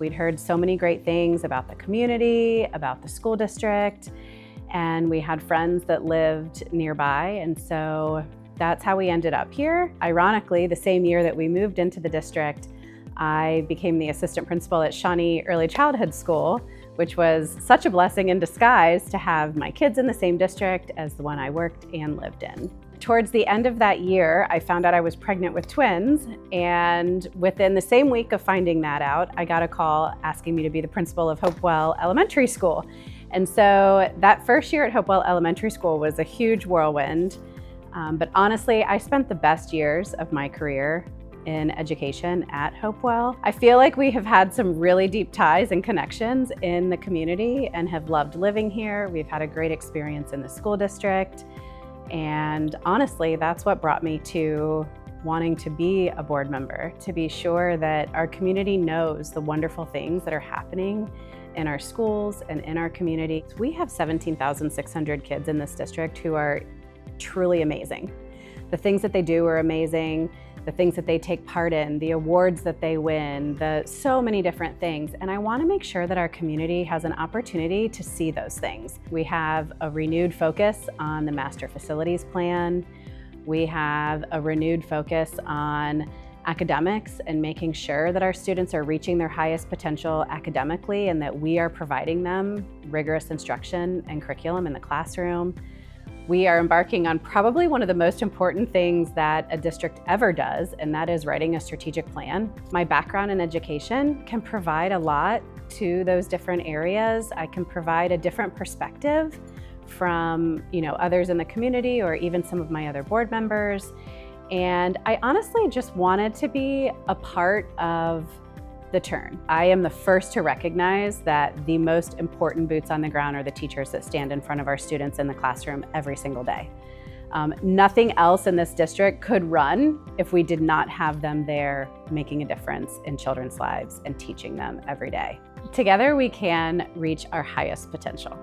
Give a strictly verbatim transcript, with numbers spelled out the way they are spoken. We'd heard so many great things about the community, about the school district, and we had friends that lived nearby, and so that's how we ended up here. Ironically, the same year that we moved into the district, I became the assistant principal at Shawnee Early Childhood School, which was such a blessing in disguise to have my kids in the same district as the one I worked and lived in. Towards the end of that year, I found out I was pregnant with twins, and within the same week of finding that out, I got a call asking me to be the principal of Hopewell Elementary School. And so that first year at Hopewell Elementary School was a huge whirlwind, um, but honestly, I spent the best years of my career in education at Hopewell. I feel like we have had some really deep ties and connections in the community and have loved living here. We've had a great experience in the school district. And honestly, that's what brought me to wanting to be a board member, to be sure that our community knows the wonderful things that are happening in our schools and in our community. We have seventeen thousand six hundred kids in this district who are truly amazing. The things that they do are amazing, the things that they take part in, the awards that they win, the so many different things. And I want to make sure that our community has an opportunity to see those things. We have a renewed focus on the master facilities plan. We have a renewed focus on academics and making sure that our students are reaching their highest potential academically and that we are providing them rigorous instruction and curriculum in the classroom. We are embarking on probably one of the most important things that a district ever does, and that is writing a strategic plan. My background in education can provide a lot to those different areas. I can provide a different perspective from, you know, others in the community or even some of my other board members. And I honestly just wanted to be a part of the turn. I am the first to recognize that the most important boots on the ground are the teachers that stand in front of our students in the classroom every single day. Um, nothing else in this district could run if we did not have them there making a difference in children's lives and teaching them every day. Together we can reach our highest potential.